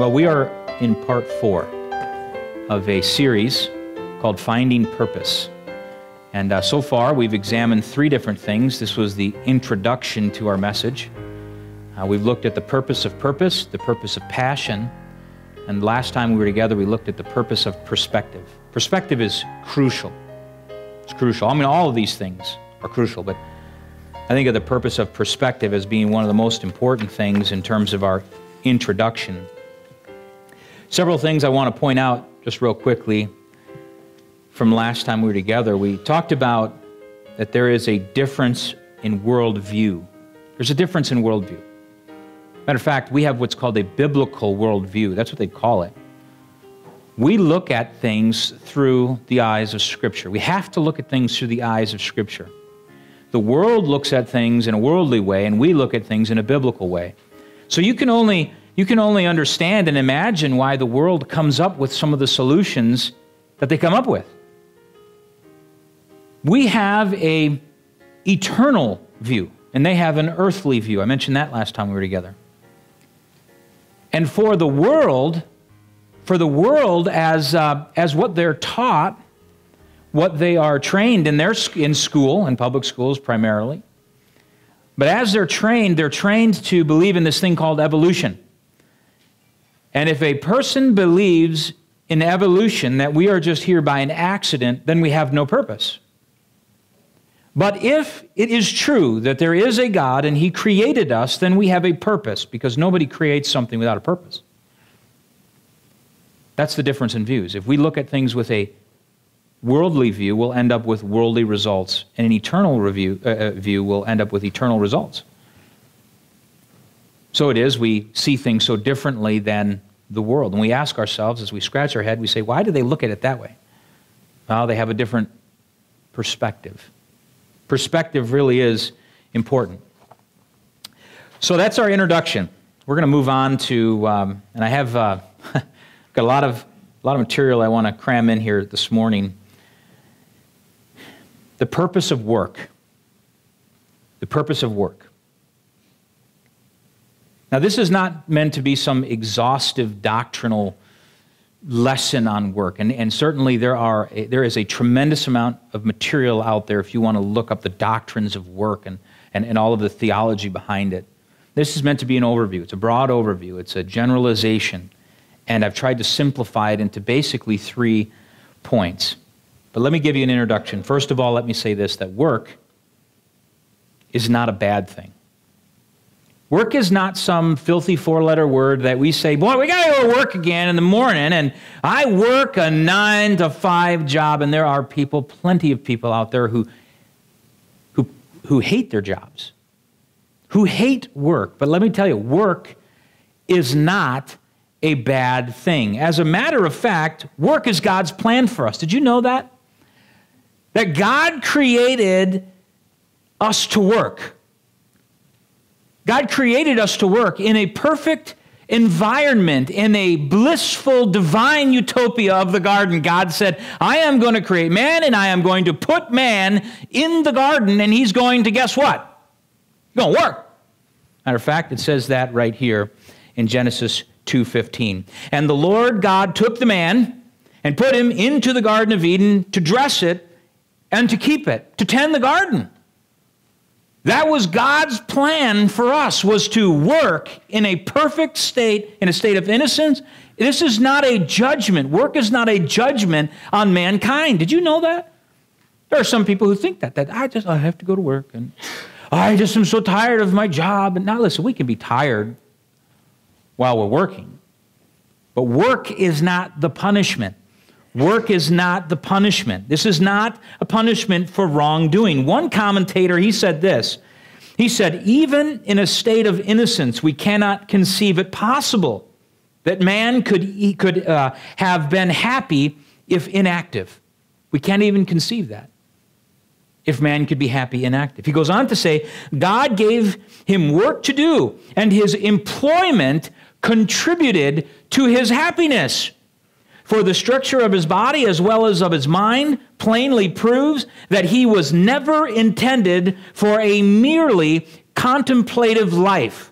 Well, we are in part 4 of a series called Finding Purpose. And so far, we've examined 3 different things. This was the introduction to our message. We've looked at the purpose of purpose, the purpose of passion, and last time we were together, we looked at the purpose of perspective. Perspective is crucial. It's crucial. I mean, all of these things are crucial, but I think of the purpose of perspective as being one of the most important things in terms of our introduction. Several things I want to point out just real quickly from last time we were together. We talked about that there is a difference in worldview. There's a difference in worldview. Matter of fact, we have what's called a biblical worldview. That's what they call it. We look at things through the eyes of Scripture. We have to look at things through the eyes of Scripture. The world looks at things in a worldly way, and we look at things in a biblical way. So you can only understand and imagine why the world comes up with some of the solutions that they come up with. We have an eternal view, and they have an earthly view. I mentioned that last time we were together. And for the world as what they're taught, what they are trained in school, in public schools primarily, but as they're trained to believe in this thing called evolution. And if a person believes in evolution, that we are just here by an accident, then we have no purpose. But if it is true that there is a God and He created us, then we have a purpose, because nobody creates something without a purpose. That's the difference in views. If we look at things with a worldly view, we'll end up with worldly results, and an eternal view will end up with eternal results. So it is, we see things so differently than the world. And we ask ourselves, as we scratch our head, we say, why do they look at it that way? Well, they have a different perspective. Perspective really is important. So that's our introduction. We're going to move on to, and I have got a lot of material I want to cram in here this morning. The purpose of work. The purpose of work. Now, this is not meant to be some exhaustive doctrinal lesson on work. And certainly there is a tremendous amount of material out there if you want to look up the doctrines of work and all of the theology behind it. This is meant to be an overview. It's a broad overview. It's a generalization. And I've tried to simplify it into basically 3 points. But let me give you an introduction. First of all, let me say this, that work is not a bad thing. Work is not some filthy 4-letter word that we say, boy, we got to go to work again in the morning, and I work a 9-to-5 job, and there are people, plenty of people out there who hate their jobs, who hate work. But let me tell you, work is not a bad thing. As a matter of fact, work is God's plan for us. Did you know that? That God created us to work. God created us to work in a perfect environment, in a blissful, divine utopia of the garden. God said, I am going to create man, and I am going to put man in the garden, and he's going to, guess what? He's going to work. Matter of fact, it says that right here in Genesis 2:15. And the Lord God took the man and put him into the Garden of Eden to dress it and to keep it, to tend the garden. That was God's plan for us, was to work in a perfect state, in a state of innocence. This is not a judgment. Work is not a judgment on mankind. Did you know that? There are some people who think that I have to go to work, and I just am so tired of my job. And now listen, we can be tired while we're working. But work is not the punishment. Work is not the punishment. This is not a punishment for wrongdoing. One commentator, he said this. He said, even in a state of innocence, we cannot conceive it possible that man could have been happy if inactive. We can't even conceive that, if man could be happy inactive. He goes on to say, God gave him work to do, and his employment contributed to his happiness. For the structure of his body as well as of his mind plainly proves that he was never intended for a merely contemplative life.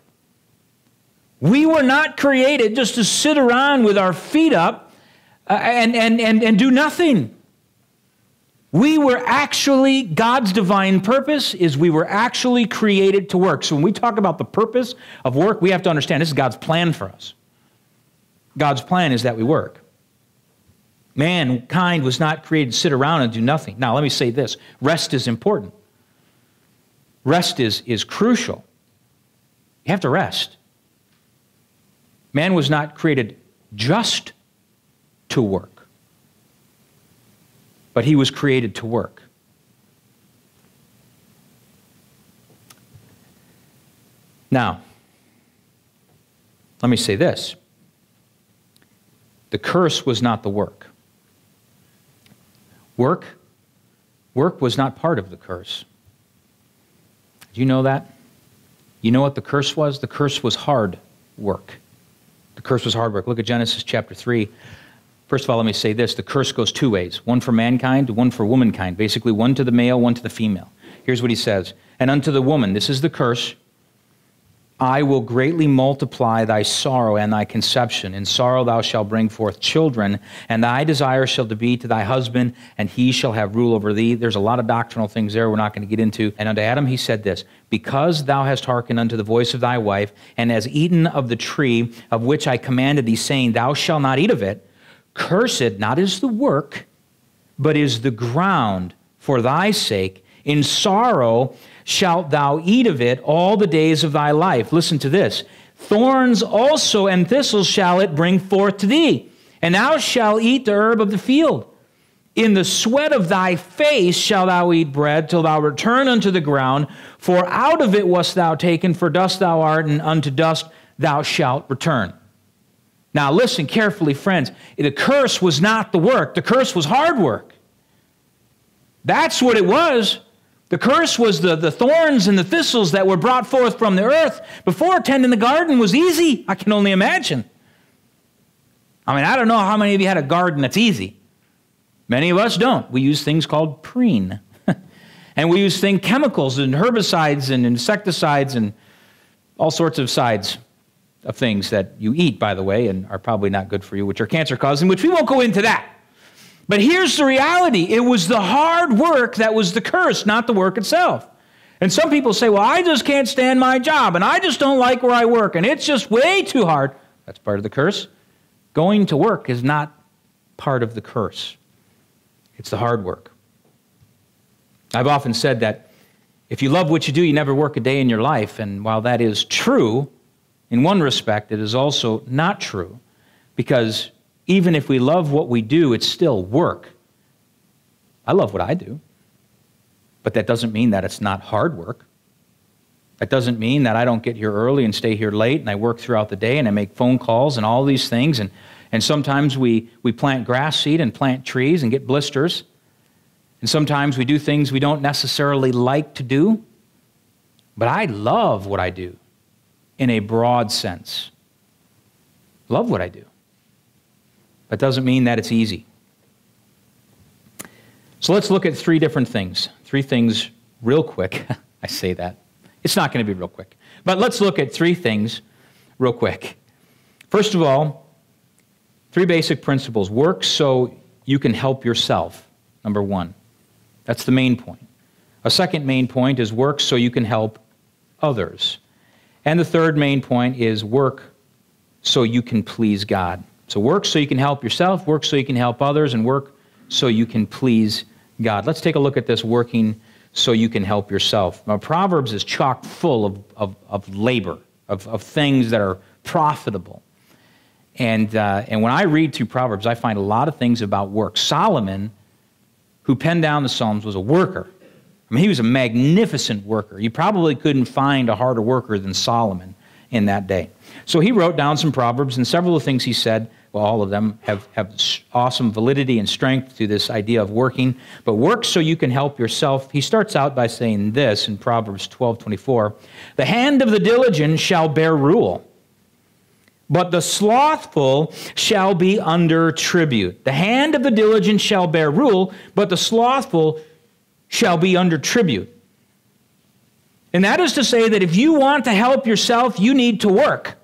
We were not created just to sit around with our feet up and do nothing. We were actually, God's divine purpose is we were actually created to work. So when we talk about the purpose of work, we have to understand this is God's plan for us. God's plan is that we work. Mankind was not created to sit around and do nothing. Now, let me say this. Rest is important. Rest is crucial. You have to rest. Man was not created just to work, but he was created to work. Now, let me say this. The curse was not the work. Work was not part of the curse. Do you know that? You know what the curse was? The curse was hard work. The curse was hard work. Look at Genesis chapter 3. First of all, let me say this. The curse goes two ways. One for mankind, one for womankind. Basically, one to the male, one to the female. Here's what he says. And unto the woman, this is the curse, I will greatly multiply thy sorrow and thy conception. In sorrow thou shalt bring forth children, and thy desire shall be to thy husband, and he shall have rule over thee. There's a lot of doctrinal things there we're not going to get into. And unto Adam he said this, because thou hast hearkened unto the voice of thy wife, and hast eaten of the tree of which I commanded thee, saying, thou shalt not eat of it, cursed, not is the work, but is the ground for thy sake. In sorrow shalt thou eat of it all the days of thy life. Listen to this. Thorns also and thistles shall it bring forth to thee, and thou shalt eat the herb of the field. In the sweat of thy face shalt thou eat bread, till thou return unto the ground, for out of it wast thou taken, for dust thou art, and unto dust thou shalt return. Now listen carefully, friends. The curse was not the work. The curse was hard work. That's what it was. The curse was the thorns and the thistles that were brought forth from the earth. Before, tending the garden was easy. I can only imagine. I mean, I don't know how many of you had a garden that's easy. Many of us don't. We use things called preen. And we use chemicals and herbicides and insecticides and all sorts of sides of things that you eat, by the way, and are probably not good for you, which are cancer-causing, which we won't go into that. But here's the reality. It was the hard work that was the curse, not the work itself. And some people say, well, I just can't stand my job, and I just don't like where I work, and it's just way too hard. That's part of the curse. Going to work is not part of the curse. It's the hard work. I've often said that if you love what you do, you never work a day in your life. And while that is true, in one respect, it is also not true, because even if we love what we do, it's still work. I love what I do, but that doesn't mean that it's not hard work. That doesn't mean that I don't get here early and stay here late, and I work throughout the day, and I make phone calls and all these things, and sometimes we plant grass seed and plant trees and get blisters, and sometimes we do things we don't necessarily like to do, but I love what I do in a broad sense. Love what I do. That doesn't mean that it's easy. So let's look at three different things. Three things real quick. I say that. It's not going to be real quick. But let's look at three things real quick. First of all, three basic principles. Work so you can help yourself, number one. That's the main point. A second main point is work so you can help others. And the third main point is work so you can please God. So work so you can help yourself, work so you can help others, and work so you can please God. Let's take a look at this working so you can help yourself. Now, Proverbs is chock full of labor, of things that are profitable. And when I read through Proverbs, I find a lot of things about work. Solomon, who penned down the Psalms, was a worker. I mean, he was a magnificent worker. You probably couldn't find a harder worker than Solomon in that day. So he wrote down some Proverbs, and several of the things he said, well, all of them have awesome validity and strength to this idea of working. But work so you can help yourself. He starts out by saying this in Proverbs 12:24, the hand of the diligent shall bear rule, but the slothful shall be under tribute. The hand of the diligent shall bear rule, but the slothful shall be under tribute. And that is to say that if you want to help yourself, you need to work.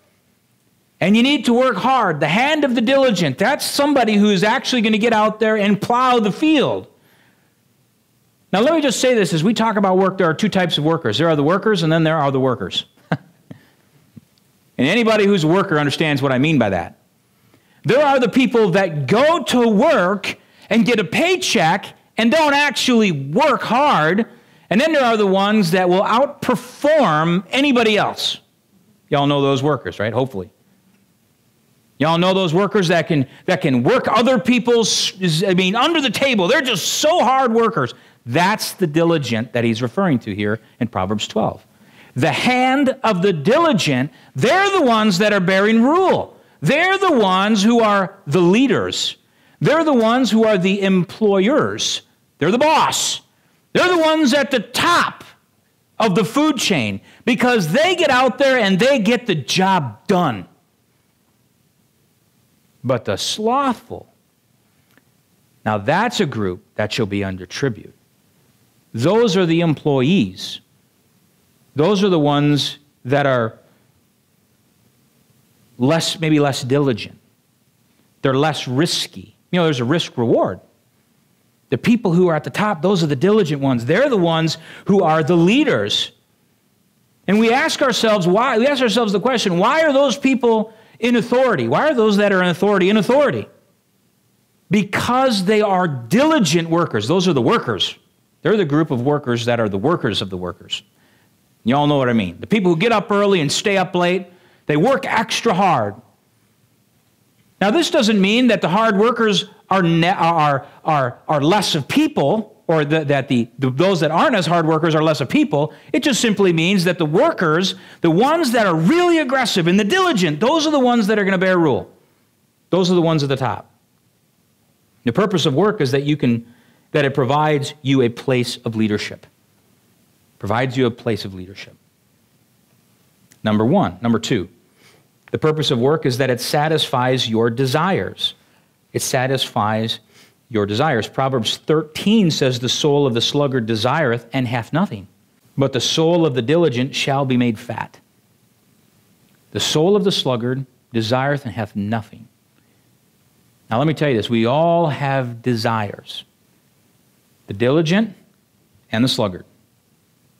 And you need to work hard. The hand of the diligent. That's somebody who's actually going to get out there and plow the field. Now, let me just say this. As we talk about work, there are two types of workers. There are the workers, and then there are the workers. And anybody who's a worker understands what I mean by that. There are the people that go to work and get a paycheck and don't actually work hard. And then there are the ones that will outperform anybody else. Y'all know those workers, right? Hopefully. Y'all know those workers that can work other people's, under the table. They're just so hard workers. That's the diligent that he's referring to here in Proverbs 12. The hand of the diligent, they're the ones that are bearing rule. They're the ones who are the leaders. They're the ones who are the employers. They're the boss. They're the ones at the top of the food chain because they get out there and they get the job done. But the slothful, now that's a group that shall be under tribute. Those are the employees. Those are the ones that are maybe less diligent. They're less risky. You know, there's a risk-reward. The people who are at the top, those are the diligent ones. They're the ones who are the leaders. And we ask ourselves why. We ask ourselves the question, why are those people in authority? Why are those that are in authority? Because they are diligent workers. Those are the workers. They're the group of workers that are the workers of the workers. You all know what I mean. The people who get up early and stay up late, they work extra hard. Now, this doesn't mean that the hard workers are less of people, or those that aren't as hard workers are less of people. It just simply means that the workers, the ones that are really aggressive and the diligent, those are the ones that are going to bear rule. Those are the ones at the top. The purpose of work is that it provides you a place of leadership. Provides you a place of leadership. Number one. Number two, the purpose of work is that it satisfies your desires. It satisfies your desires. Proverbs 13 says, "The soul of the sluggard desireth and hath nothing, but the soul of the diligent shall be made fat." The soul of the sluggard desireth and hath nothing. Now let me tell you this, we all have desires. The diligent and the sluggard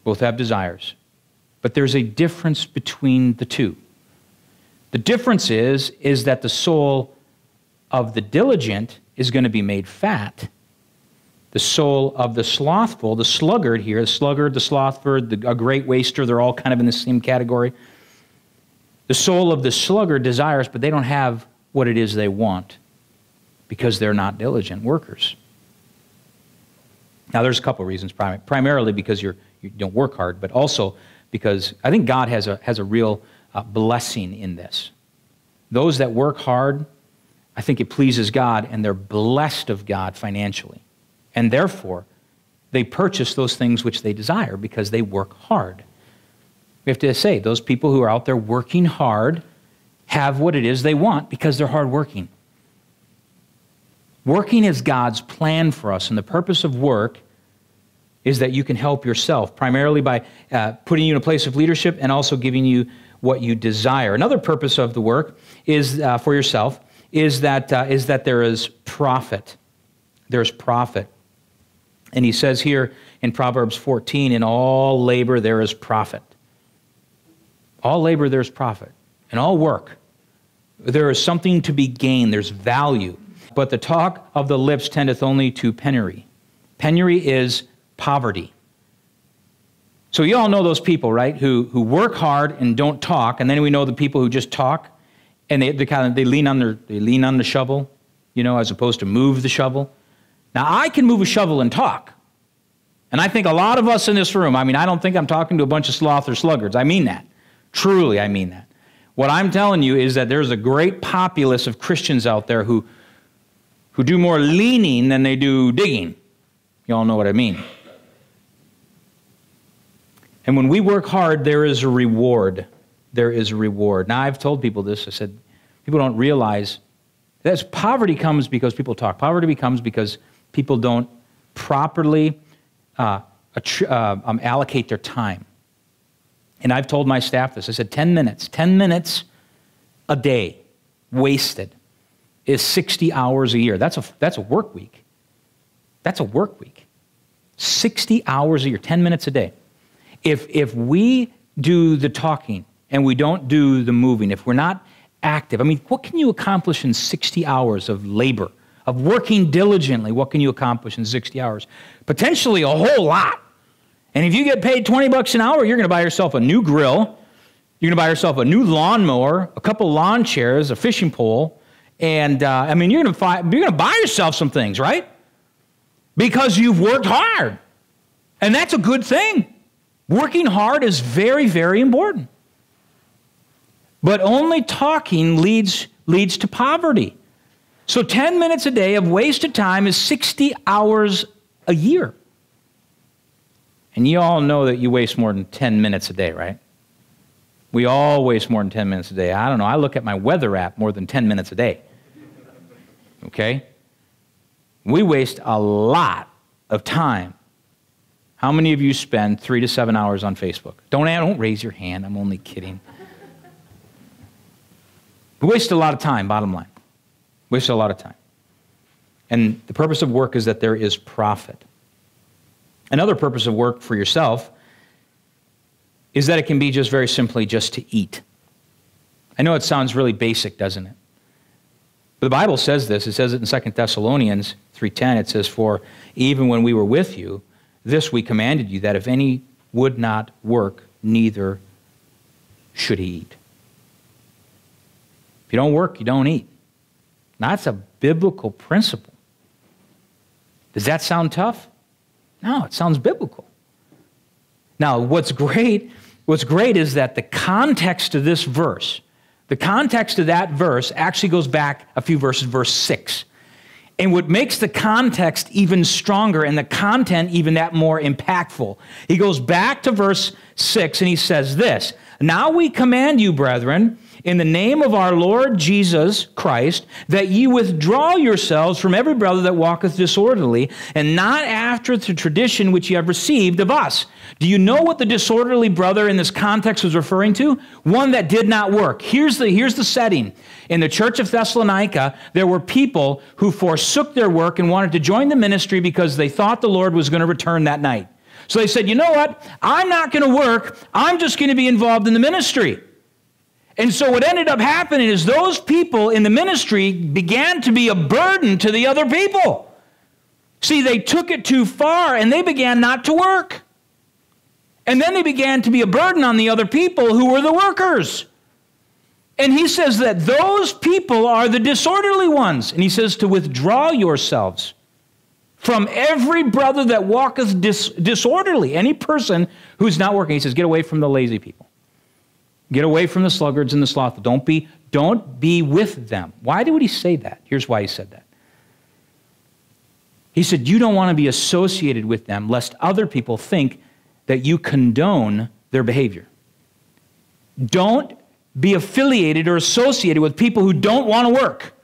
both have desires. But there's a difference between the two. The difference is that the soul of the diligent is going to be made fat. The soul of the slothful, the sluggard here, the sluggard, the slothful, a great waster, they're all kind of in the same category. The soul of the sluggard desires, but they don't have what it is they want because they're not diligent workers. Now, there's a couple reasons, primarily because you don't work hard, but also because I think God has a real blessing in this. Those that work hard, I think it pleases God, and they're blessed of God financially. And therefore, they purchase those things which they desire because they work hard. We have to say, those people who are out there working hard have what it is they want because they're hardworking. Working is God's plan for us, and the purpose of work is that you can help yourself, primarily by putting you in a place of leadership and also giving you what you desire. Another purpose of the work is for yourself is that there is profit. There's profit. And he says here in Proverbs 14, in all labor there is profit. All labor there's profit. In all work there is something to be gained. There's value. But the talk of the lips tendeth only to penury. Penury is poverty. So you all know those people, right, who work hard and don't talk, and then we know the people who just talk, and they lean on the shovel, as opposed to move the shovel. Now, I can move a shovel and talk. And I think a lot of us in this room, I don't think I'm talking to a bunch of sloth or sluggards. I mean that. Truly, I mean that. What I'm telling you is that there's a great populace of Christians out there who do more leaning than they do digging. You all know what I mean. And when we work hard, there is a reward. There is a reward. Now, I've told people this. I said, people don't realize that poverty comes because people talk. Poverty comes because people don't properly allocate their time. And I've told my staff this. I said, 10 minutes. 10 minutes a day wasted is 60 hours a year. That's a work week. That's a work week. 60 hours a year, 10 minutes a day. If we do the talking and we don't do the moving, if we're not active, I mean, what can you accomplish in 60 hours of labor, of working diligently? What can you accomplish in 60 hours? Potentially a whole lot. And if you get paid $20 an hour, you're going to buy yourself a new grill. You're going to buy yourself a new lawnmower, a couple lawn chairs, a fishing pole. And I mean, you're going to buy yourself some things, right? Because you've worked hard. And that's a good thing. Working hard is very, very important. But only talking leads to poverty. So 10 minutes a day of wasted time is 60 hours a year. And you all know that you waste more than 10 minutes a day, right? We all waste more than 10 minutes a day. I don't know. I look at my weather app more than 10 minutes a day. Okay? We waste a lot of time. How many of you spend 3 to 7 hours on Facebook? Don't raise your hand. I'm only kidding. We waste a lot of time, bottom line. We waste a lot of time. And the purpose of work is that there is profit. Another purpose of work for yourself is that it can be just very simply just to eat. I know it sounds really basic, doesn't it? But the Bible says this. It says it in 2 Thessalonians 3:10. It says, "For even when we were with you, this we commanded you, that if any would not work, neither should he eat." If you don't work, you don't eat. Now, that's a biblical principle. Does that sound tough? No, it sounds biblical. Now, what's great is that the context of this verse, the context of that verse actually goes back a few verses, verse 6. And what makes the context even stronger and the content even that more impactful, he goes back to verse 6 and he says this, "Now we command you, brethren, in the name of our Lord Jesus Christ, that ye withdraw yourselves from every brother that walketh disorderly, and not after the tradition which ye have received of us." Do you know what the disorderly brother in this context was referring to? One that did not work. Here's the setting. In the church of Thessalonica, there were people who forsook their work and wanted to join the ministry because they thought the Lord was going to return that night. So they said, "You know what? I'm not going to work. I'm just going to be involved in the ministry." And so what ended up happening is those people in the ministry began to be a burden to the other people. See, they took it too far and they began not to work. And then they began to be a burden on the other people who were the workers. And he says that those people are the disorderly ones. And he says to withdraw yourselves from every brother that walketh disorderly. Any person who's not working, he says, get away from the lazy people. Get away from the sluggards and the slothful. Don't be with them. Why would he say that? Here's why he said that. He said, you don't want to be associated with them, lest other people think that you condone their behavior. Don't be affiliated or associated with people who don't want to work.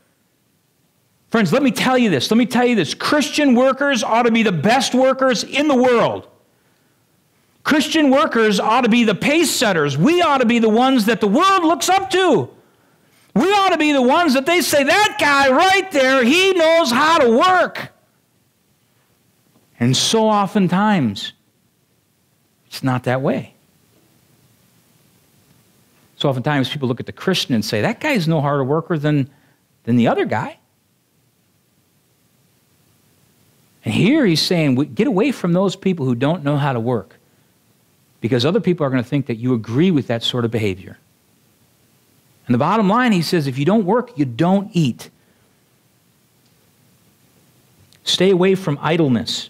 Friends, let me tell you this. Christian workers ought to be the best workers in the world. Christian workers ought to be the pace setters. We ought to be the ones that the world looks up to. We ought to be the ones that they say, that guy right there, he knows how to work. And so oftentimes, it's not that way. So oftentimes people look at the Christian and say, that guy's no harder worker than the other guy. And here he's saying, get away from those people who don't know how to work. Because other people are going to think that you agree with that sort of behavior. And the bottom line, he says, if you don't work, you don't eat. Stay away from idleness.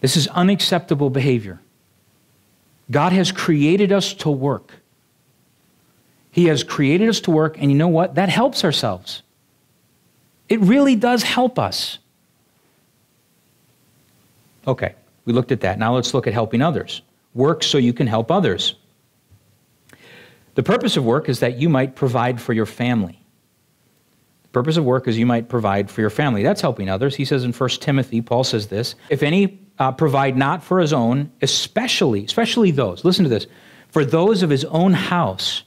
This is unacceptable behavior. God has created us to work. He has created us to work, and you know what? That helps ourselves. It really does help us. Okay. We looked at that. Now let's look at helping others. Work so you can help others. The purpose of work is that you might provide for your family. The purpose of work is you might provide for your family. That's helping others. He says in 1 Timothy, Paul says this, if any provide not for his own, especially those, listen to this, for those of his own house,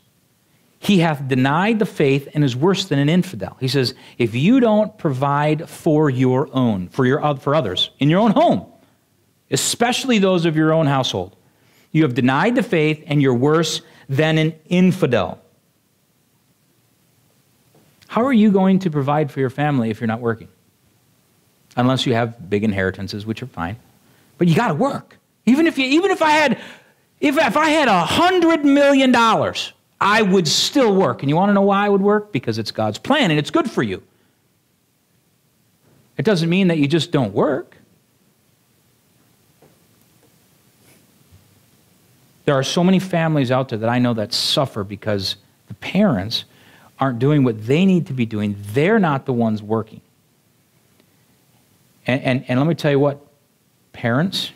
he hath denied the faith and is worse than an infidel. He says, if you don't provide for your own, for others, in your own home, especially those of your own household, you have denied the faith and you're worse than an infidel. How are you going to provide for your family if you're not working? Unless you have big inheritances, which are fine. But you got to work. Even if I had $100 million, I would still work. And you want to know why I would work? Because it's God's plan and it's good for you. It doesn't mean that you just don't work. There are so many families out there that I know that suffer because the parents aren't doing what they need to be doing. They're not the ones working. And let me tell you what, parents,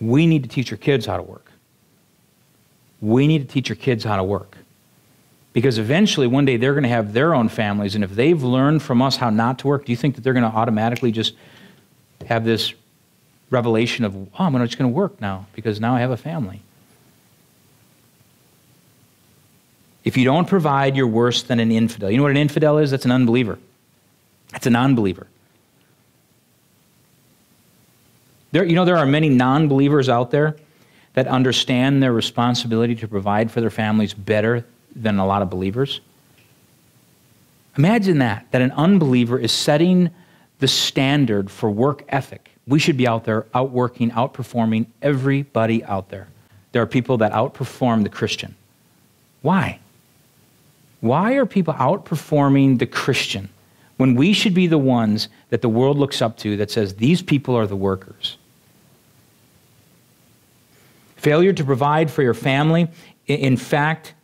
we need to teach our kids how to work. We need to teach our kids how to work. Because eventually, one day, they're going to have their own families, and if they've learned from us how not to work, do you think that they're going to automatically just have this revelation of, oh, I'm just going to work now, because now I have a family? If you don't provide, you're worse than an infidel. You know what an infidel is? That's an unbeliever. That's a non-believer. There are many non-believers out there that understand their responsibility to provide for their families better than a lot of believers. Imagine that an unbeliever is setting the standard for work ethic. We should be out there outworking, outperforming everybody out there. There are people that outperform the Christian. Why? Why are people outperforming the Christian when we should be the ones that the world looks up to that says these people are the workers? Failure to provide for your family, in fact,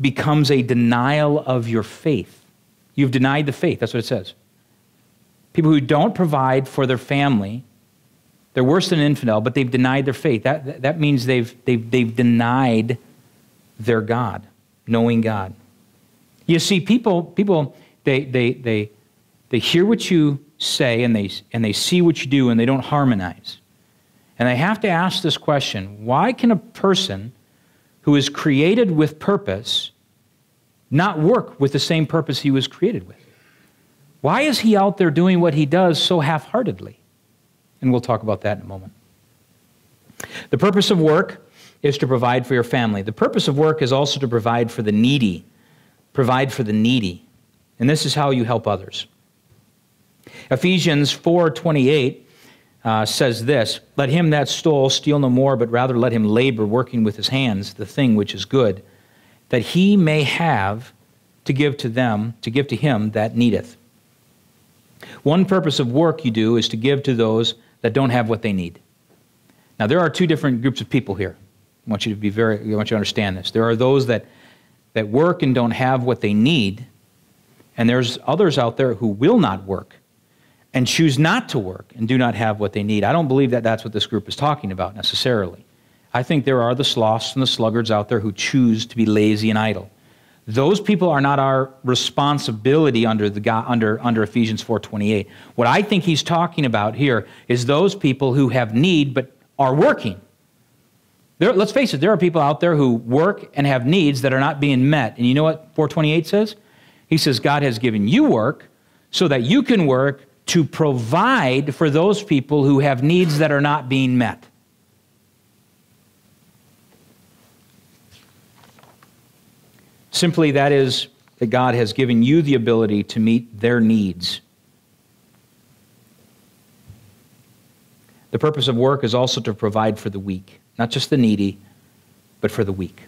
becomes a denial of your faith. You've denied the faith. That's what it says. People who don't provide for their family, they're worse than an infidel, but they've denied their faith. That means they've denied their God, knowing God. You see, people they hear what you say and they see what you do and they don't harmonize. And they have to ask this question: why can a person who is created with purpose not work with the same purpose he was created with? Why is he out there doing what he does so half-heartedly? And we'll talk about that in a moment. The purpose of work is to provide for your family. The purpose of work is also to provide for the needy. Provide for the needy. And this is how you help others. Ephesians 4:28 says this: let him that stole steal no more, but rather let him labor, working with his hands the thing which is good, that he may have to give to him that needeth. One purpose of work you do is to give to those that don't have what they need. Now, there are two different groups of people here. I want you to understand this. There are those that work and don't have what they need, and there's others out there who will not work and choose not to work and do not have what they need. I don't believe that that's what this group is talking about necessarily. I think there are the sloths and the sluggards out there who choose to be lazy and idle. Those people are not our responsibility under Ephesians 4:28. What I think he's talking about here is those people who have need but are working. Let's face it, there are people out there who work and have needs that are not being met. And you know what 4:28 says? He says, God has given you work so that you can work to provide for those people who have needs that are not being met. Simply, that is that God has given you the ability to meet their needs. The purpose of work is also to provide for the weak. Not just the needy, but for the weak.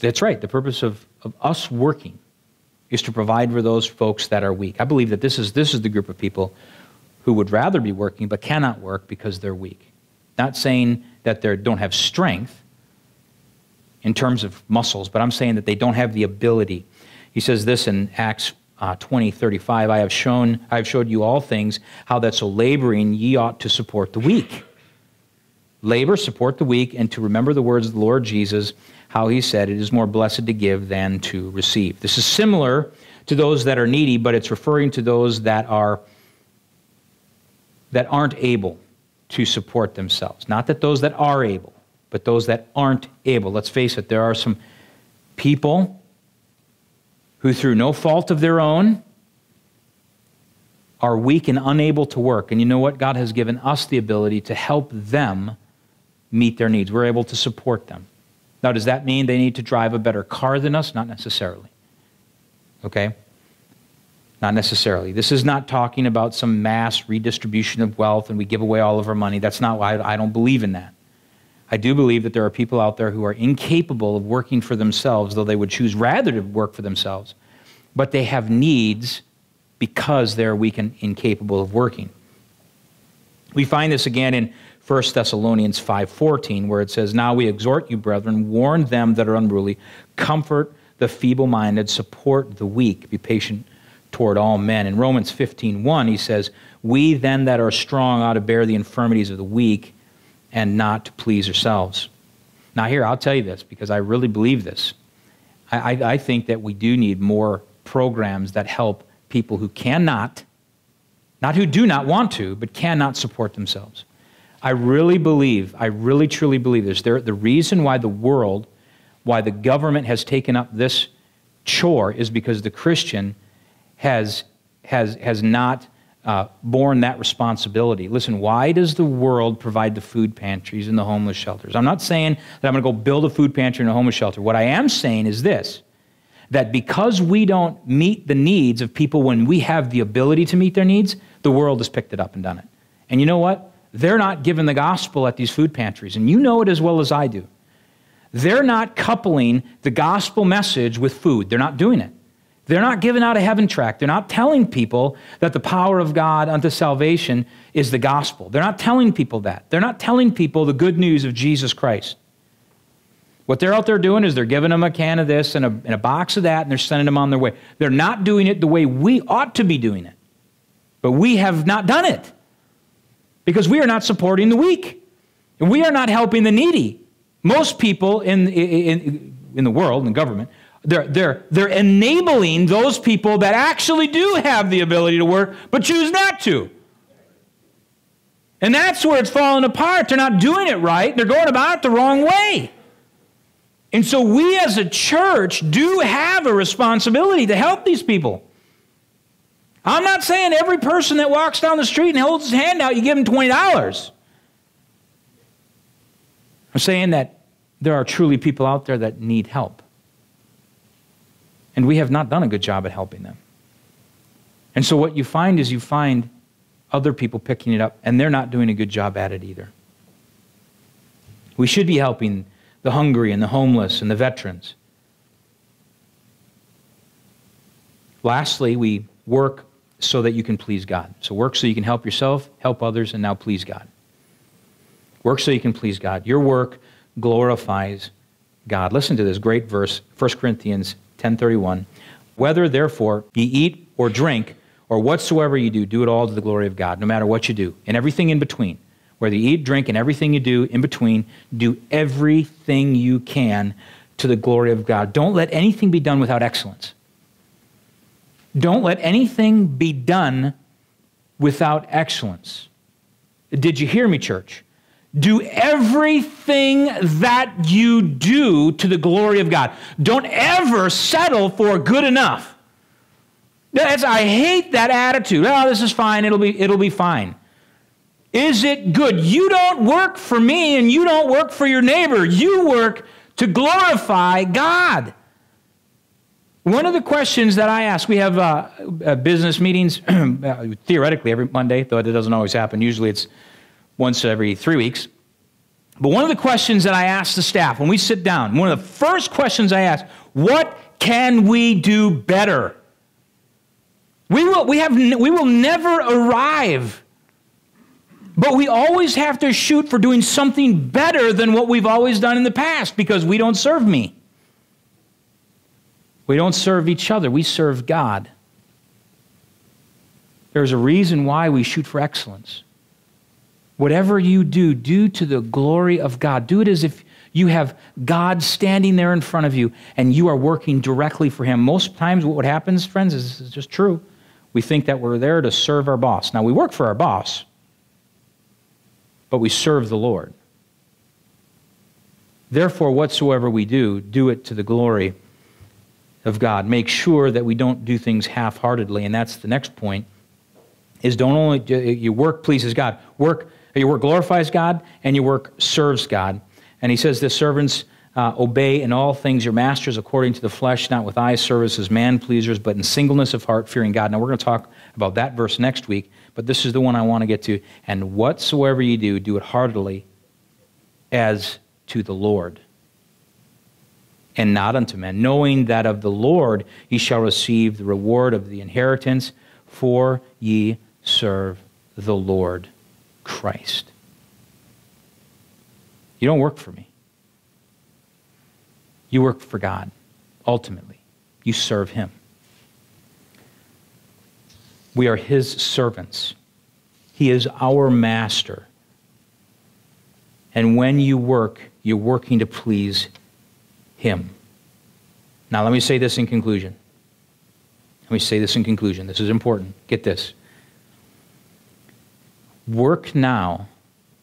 That's right. The purpose of us working is to provide for those folks that are weak. I believe that this is the group of people who would rather be working but cannot work because they're weak. Not saying that they don't have strength in terms of muscles, but I'm saying that they don't have the ability. He says this in Acts 20:35, I have showed you all things, how that so laboring ye ought to support the weak. Labor, support the weak, and to remember the words of the Lord Jesus, how he said, it is more blessed to give than to receive. This is similar to those that are needy, but it's referring to those that aren't able to support themselves. Not that those that are able. but those that aren't able. Let's face it, there are some people who through no fault of their own are weak and unable to work. And you know what? God has given us the ability to help them meet their needs. We're able to support them. Now, does that mean they need to drive a better car than us? Not necessarily. Okay? Not necessarily. This is not talking about some mass redistribution of wealth and we give away all of our money. That's not why I don't believe in that. I do believe that there are people out there who are incapable of working for themselves, though they would choose rather to work for themselves, but they have needs because they're weak and incapable of working. We find this again in 1 Thessalonians 5:14, where it says, "Now we exhort you, brethren, warn them that are unruly, comfort the feeble-minded, support the weak, be patient toward all men." In Romans 15:1, he says, "We then that are strong ought to bear the infirmities of the weak and not to please ourselves." Now here, I'll tell you this, because I really believe this. I think that we do need more programs that help people who cannot, not who do not want to, but cannot support themselves. I really believe, I really truly believe this. The reason why the world, why the government has taken up this chore is because the Christian has not borne that responsibility. Listen, why does the world provide the food pantries and the homeless shelters? I'm not saying that I'm going to go build a food pantry and a homeless shelter. What I am saying is this, that because we don't meet the needs of people when we have the ability to meet their needs, the world has picked it up and done it. And you know what? They're not giving the gospel at these food pantries, and you know it as well as I do. They're not coupling the gospel message with food. They're not doing it. They're not giving out a heaven tract. They're not telling people that the power of God unto salvation is the gospel. They're not telling people that. They're not telling people the good news of Jesus Christ. What they're out there doing is they're giving them a can of this and a box of that, and they're sending them on their way. They're not doing it the way we ought to be doing it. But we have not done it because we are not supporting the weak. And we are not helping the needy. Most people in the world, in the government, they're enabling those people that actually do have the ability to work but choose not to. And that's where it's falling apart. They're not doing it right. They're going about it the wrong way. And so we as a church do have a responsibility to help these people. I'm not saying every person that walks down the street and holds his hand out, you give them $20. I'm saying that there are truly people out there that need help. And we have not done a good job at helping them. And so what you find is you find other people picking it up, and they're not doing a good job at it either. We should be helping the hungry and the homeless and the veterans. Lastly, we work so that you can please God. So work so you can help yourself, help others, and now please God. Work so you can please God. Your work glorifies God. Listen to this great verse, 1 Corinthians 10:31. "Whether therefore ye eat or drink, or whatsoever you do, do it all to the glory of God," no matter what you do, and everything in between. Whether you eat, drink, and everything you do in between, do everything you can to the glory of God. Don't let anything be done without excellence. Don't let anything be done without excellence. Did you hear me, church? Do everything that you do to the glory of God. Don't ever settle for good enough. I hate that attitude. "Oh, this is fine. It'll be fine." Is it good? You don't work for me and you don't work for your neighbor. You work to glorify God. One of the questions that I ask, we have business meetings theoretically every Monday, though that doesn't always happen. Usually it's once every 3 weeks. But one of the questions that I ask the staff when we sit down, one of the first questions I ask, what can we do better? We will never arrive. But we always have to shoot for doing something better than what we've always done in the past, because we don't serve me. We don't serve each other. We serve God. There's a reason why we shoot for excellence. Whatever you do, do to the glory of God. Do it as if you have God standing there in front of you and you are working directly for him. Most times what happens, friends, is this is just true. We think that we're there to serve our boss. Now, we work for our boss, but we serve the Lord. Therefore, whatsoever we do, do it to the glory of God. Make sure that we don't do things half-heartedly, and that's the next point, is don't only, your work pleases God. Your work glorifies God, and your work serves God. And he says, the servants obey in all things your masters according to the flesh, not with eye service as man-pleasers, but in singleness of heart, fearing God. Now, we're going to talk about that verse next week, but this is the one I want to get to. And whatsoever you do, do it heartily as to the Lord, and not unto men, knowing that of the Lord ye shall receive the reward of the inheritance, for ye serve the Lord Christ. You don't work for me. You work for God, ultimately. You serve him. We are his servants. He is our master. And when you work, you're working to please him. Now, let me say this in conclusion. This is important. Get this. Work now,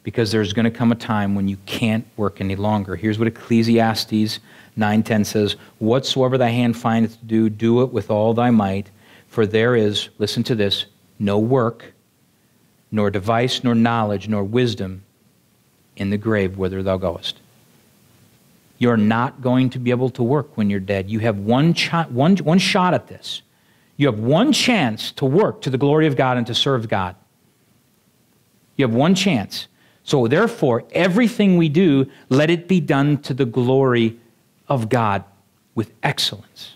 because there's going to come a time when you can't work any longer. Here's what Ecclesiastes 9:10 says, whatsoever thy hand findeth to do, do it with all thy might, for there is, listen to this, no work, nor device, nor knowledge, nor wisdom in the grave whither thou goest. You're not going to be able to work when you're dead. You have one shot at this. You have one chance to work to the glory of God and to serve God. You have one chance. So therefore, everything we do, let it be done to the glory of God with excellence.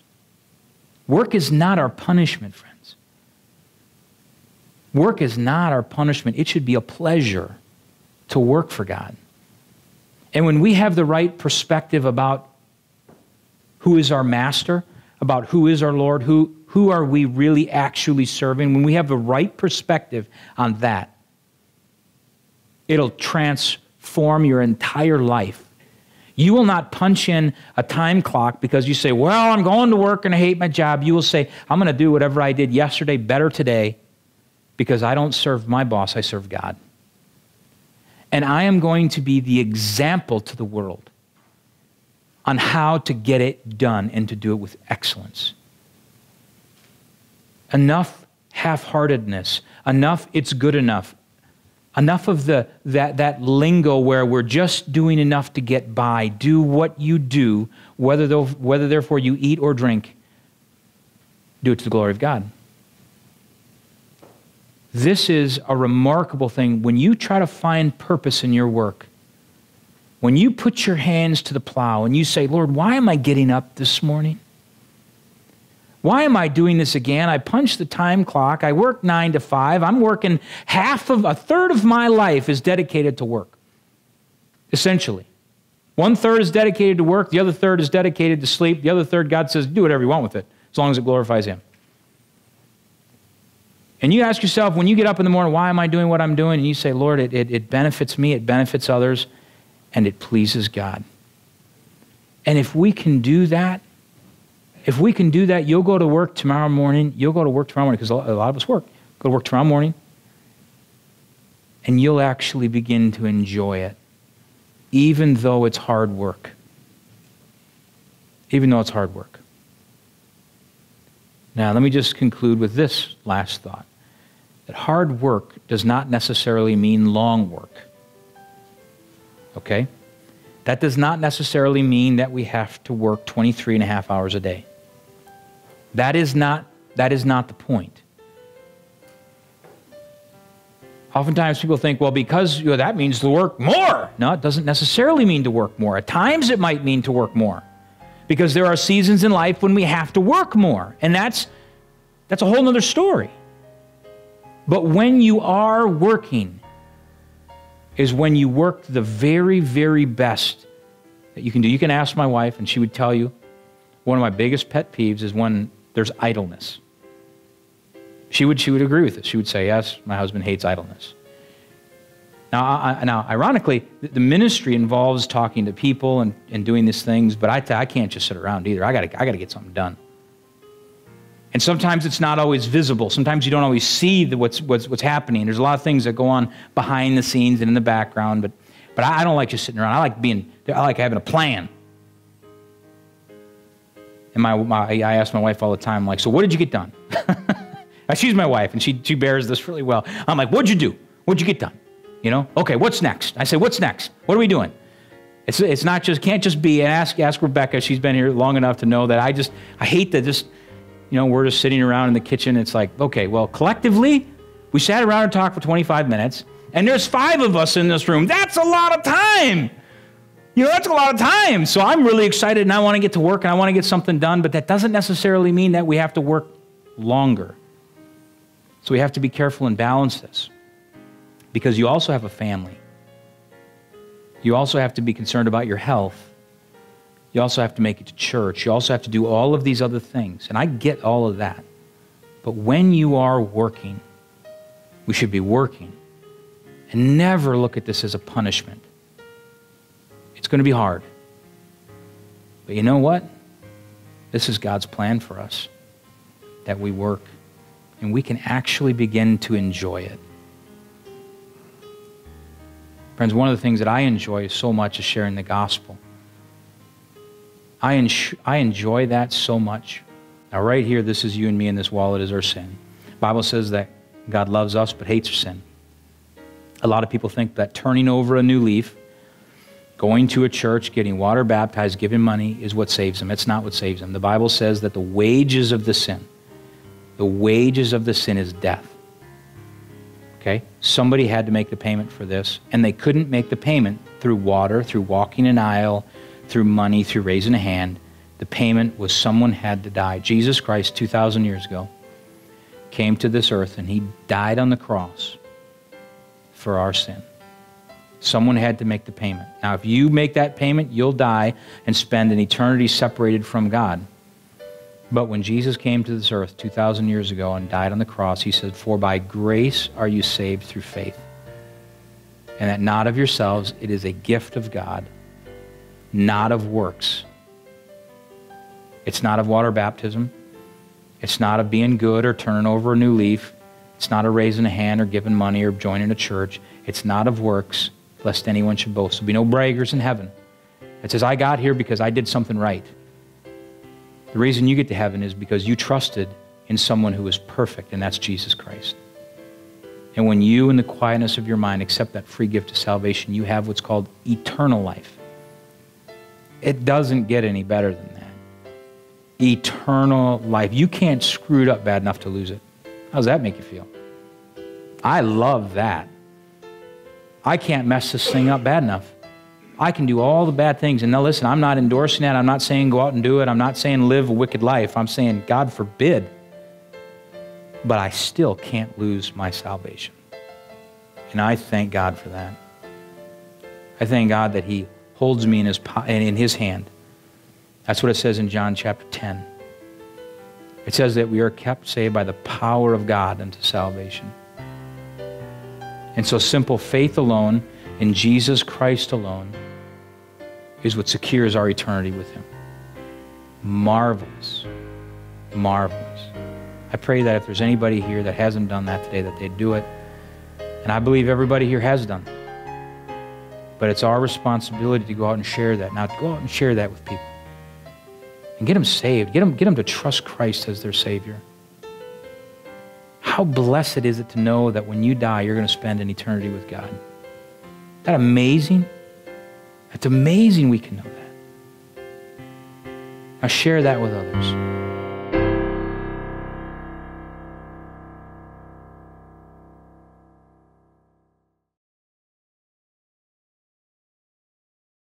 Work is not our punishment, friends. Work is not our punishment. It should be a pleasure to work for God. And when we have the right perspective about who is our master, about who is our Lord, who are we really actually serving, when we have the right perspective on that, it'll transform your entire life. You will not punch in a time clock because you say, well, I'm going to work and I hate my job. You will say, I'm going to do whatever I did yesterday better today, because I don't serve my boss, I serve God. And I am going to be the example to the world on how to get it done and to do it with excellence. Enough half-heartedness, enough it's good enough, enough of that lingo where we're just doing enough to get by. Do what you do, whether therefore you eat or drink, do it to the glory of God. This is a remarkable thing. When you try to find purpose in your work, when you put your hands to the plow and you say, Lord, why am I getting up this morning? Why am I doing this again? I punch the time clock. I work 9 to 5. I'm working a third of my life is dedicated to work, essentially. One third is dedicated to work. The other third is dedicated to sleep. The other third, God says, do whatever you want with it, as long as it glorifies him. And you ask yourself, when you get up in the morning, why am I doing what I'm doing? And you say, Lord, it benefits me, it benefits others, and it pleases God. And if we can do that, you'll go to work tomorrow morning. You'll go to work tomorrow morning, because a lot of us work. Go to work tomorrow morning, and you'll actually begin to enjoy it, even though it's hard work. Now, let me just conclude with this last thought, that hard work does not necessarily mean long work, okay? That does not necessarily mean that we have to work 23 and a half hours a day. That is not the point. Oftentimes people think, well, because that means to work more. No, it doesn't necessarily mean to work more. At times it might mean to work more, because there are seasons in life when we have to work more, and that's a whole nother story. But when you are working is when you work the very, very best that you can do. You can ask my wife, and she would tell you, one of my biggest pet peeves is when there's idleness. She would agree with this. She would say, yes, my husband hates idleness. Now, ironically, the ministry involves talking to people and doing these things, but I can't just sit around either. I got to get something done. And sometimes it's not always visible. Sometimes you don't always see what's happening. There's a lot of things that go on behind the scenes and in the background, but, But I don't like just sitting around. I like having a plan. And I ask my wife all the time, like, so what did you get done? She's my wife, and she bears this really well. I'm like, what'd you do? What'd you get done? You know? Okay, what's next? I say, what's next? What are we doing? It's not just, can't just be, and ask Rebecca, she's been here long enough to know that I hate that just, you know, we're just sitting around in the kitchen. It's like, okay, well, collectively, we sat around and talked for 25 minutes, and there's 5 of us in this room. That's a lot of time. You know, that's a lot of time. So I'm really excited, and I want to get to work, and I want to get something done, but that doesn't necessarily mean that we have to work longer. So we have to be careful and balance this, because you also have a family. You also have to be concerned about your health. You also have to make it to church. You also have to do all of these other things, and I get all of that. But when you are working, we should be working. And never look at this as a punishment. It's going to be hard. But you know what? This is God's plan for us, that we work. And we can actually begin to enjoy it. Friends, one of the things that I enjoy so much is sharing the gospel. I enjoy that so much. Now, right here, this is you and me, and this wallet is our sin. The Bible says that God loves us but hates our sin. A lot of people think that turning over a new leaf, going to a church, getting water baptized, giving money is what saves them. It's not what saves them. The Bible says that the wages of the sin is death. Okay? Somebody had to make the payment for this, and they couldn't make the payment through water, through walking an aisle, through money, through raising a hand. The payment was someone had to die. Jesus Christ, 2,000 years ago, came to this earth, and he died on the cross for our sin. Someone had to make the payment. Now, if you make that payment, you'll die and spend an eternity separated from God. But when Jesus came to this earth 2,000 years ago and died on the cross, he said, "For by grace are you saved through faith, and that not of yourselves, it is a gift of God, not of works." It's not of water baptism. It's not of being good or turning over a new leaf. It's not of raising a hand or giving money or joining a church. It's not of works, lest anyone should boast. There'll be no braggers in heaven. It says, "I got here because I did something right." The reason you get to heaven is because you trusted in someone who is perfect, and that's Jesus Christ. And when you, in the quietness of your mind, accept that free gift of salvation, you have what's called eternal life. It doesn't get any better than that. Eternal life. You can't screw it up bad enough to lose it. How does that make you feel? I love that. I can't mess this thing up bad enough. I can do all the bad things. And now listen, I'm not endorsing that. I'm not saying go out and do it. I'm not saying live a wicked life. I'm saying God forbid. But I still can't lose my salvation. And I thank God for that. I thank God that he holds me in his hand. That's what it says in John chapter 10. It says that we are kept saved by the power of God unto salvation. And so simple faith alone in Jesus Christ alone is what secures our eternity with him. Marvelous. Marvelous. I pray that if there's anybody here that hasn't done that today, that they'd do it. And I believe everybody here has done it. But it's our responsibility to go out and share that. Now, go out and share that with people. And get them saved. Get them to trust Christ as their Savior. How blessed is it to know that when you die, you're going to spend an eternity with God. Isn't that amazing? That's amazing we can know that. Now share that with others.